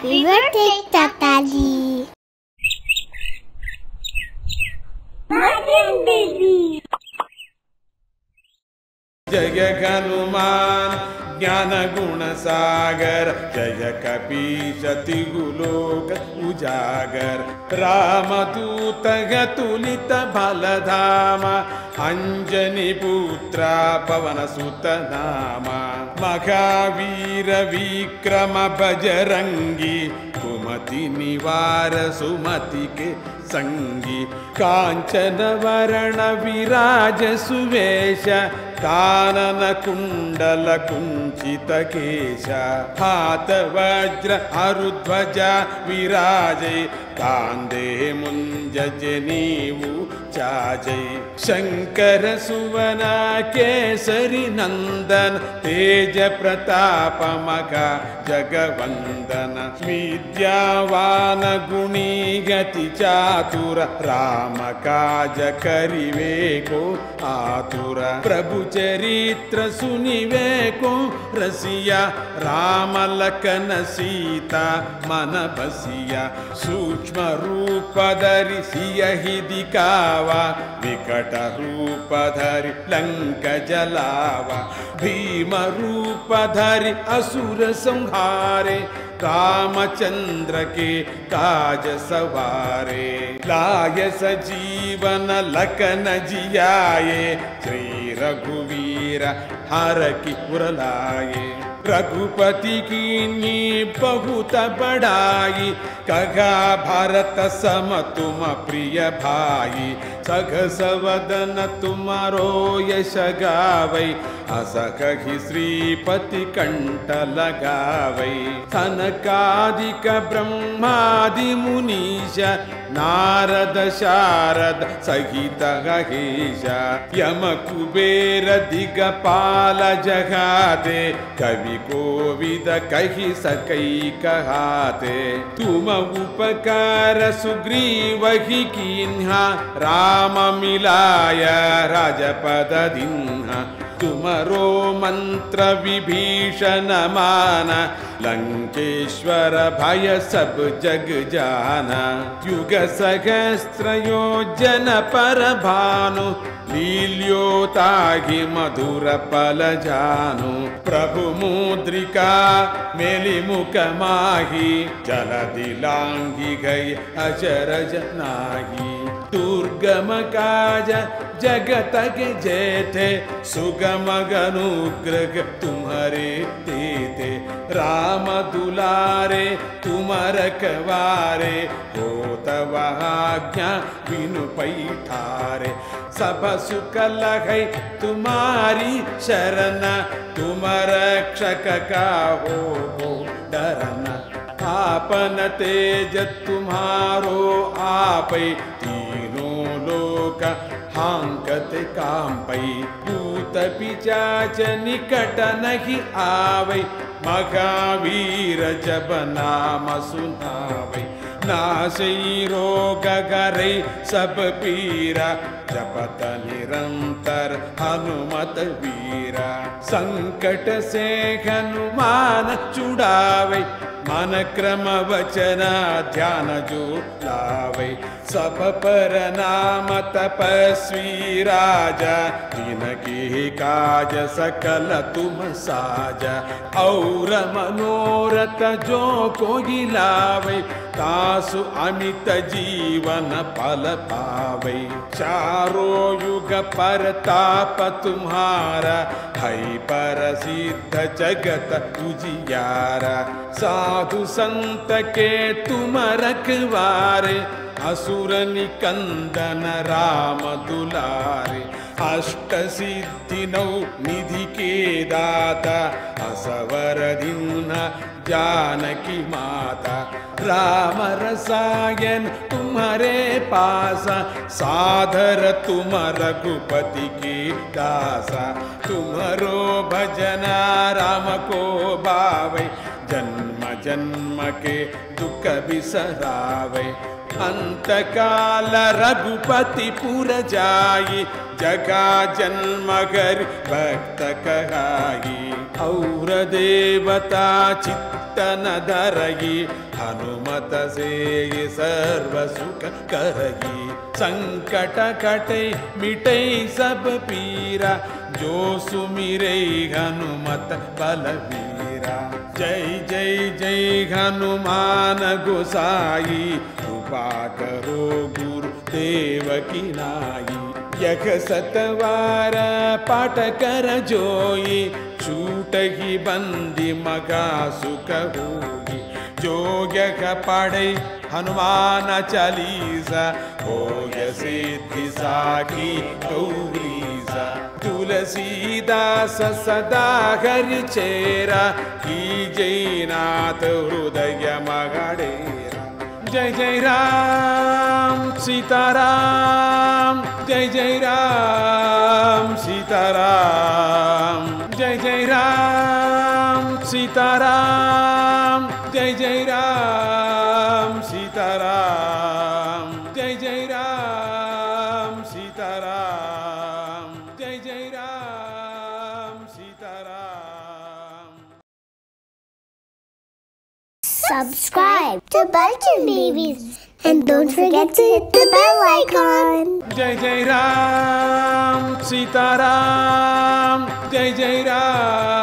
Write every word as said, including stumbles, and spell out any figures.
Happy birthday, Tata Ji. Baby. Jai Jai Hanuman. ज्ञान गुण सागर जय कपीशति गुलोक उजागर रामदूत तुलित बलधामा अंजनी पुत्र पवन सुत नामा महावीर विक्रम बजरंगी कुमति निवार सुमति के संगी कांचन वरण विराज सुवेश कानन कुंडल कुंचित केश हाथ वज्र अरुध्वज विराजय कांदे मुंजजे नीवु चाजय शंकर सुवन केसरी नंदन तेज प्रताप मगा जगवंदन विद्यावान गुणी गति चातुर राम काज करिवे को आतुर प्रभु चरित्र सुनिवे को रसिया राम लखन सीता मन बसिया सूक्ष्म रूप धरि सियहि दिखावा विकट रूप धरि लंक जलावा भीम रूप धरि असुर संहारे रामचंद्र के काज सवारे लाय सजीवन लखन जियाये श्री रघुवीर हर की पुरलाये रघुपति कीन्ही बहुत बड़ाई कहा भारत सम तुम प्रिय भाई सहस वदन तुम्हारो यश गावै असखहि श्रीपति कंठ लगावै सनकादिक ब्रह्मादि मुनीश नारद शारद सहित गहेश यम कुबेर दिगपाल जगाते कवि कोविद कहि सकै कहाते तुम उपकार सुग्रीवहि कीन्हा राम मिलाय राजपद दिन्हा तुमरो मंत्र विभीषण मान लंकेश्वर भय सब जग जाना युग सहस्त्र योजन पर भानु लील्योताहि मधुर पल जानु प्रभु मुद्रिका मेलि मुख माहि जलधि लांघि गई अचरज नाही दुर्गम काज जगत के जेठे सुगम अनुग्रह तुम्हारे तेते राम दुलारे तुम रखवारे हो तव आज्ञा बिनु पैठारे सब सुख लगे तुम्हारी शरण तुम रक्षक का हो हो डरना आपन तेज तुम्हारो आपै तीनों लोक हांकत कांपै भूत पिशाच निकट नहीं आवै महावीर जब नाम सुनावै नाशै रोग गरै सब पीरा जपत निरंतर हनुमत वीरा संकट से हनुमान छुड़ावै मन क्रम वचन ध्यान जो लावै सब पर नाम तपस्वी राजा जिनके काज सकल तुम साजा और मनोरथ जो कोई लावै तासु अमित जीवन फल पावै चारो युग परताप तुम्हारा है परसिद्ध जगत उजियारा साधु संत के तुम रखवारे असुर निकंदन राम दुलारे अष्ट सिद्धि नौ निधि के दाता असवर दीन जानकी माता राम रसायन तुम्हारे पास साधर तुम रघुपति की दासा तुम्हारो भजना राम को भावै जन्म जन्म के दुख बिसरावै अंत काल रघुपति पुर जाई जगा जन्म गर भक्त कहाई और देवता चित्त ತನ ಧರಗಿ ಹನುಮತ ಸೇಯಿ ಸರ್ವ ಸುಖ ಕರಗಿ संकट कटे मिटै सब पीरा जो सुमिरै हनुमत बलबीरा। जय जय जय हनुमान गोसाई कृपा करो गुरु देव की नाई। यख सतवार पाठ कर जोई छूटहि बंदी मगा सुख होई। जो यख पढ़े हनुमान चालीसा होय सिद्धि साखी गौरीसा। तुलसीदास सदा हरि चेरा कीजय नाथ हृदय मगडेरा। जय जय राम सीताराम जय जय राम सीताराम जय जय राम सीताराम जय जय राम सीताराम जय जय राम सीताराम जय जय Ram Sitaram. Subscribe to Bulletin Babies and don't forget to hit the bell icon. Jai Jai Ram Sitaram Jai Jai Ram।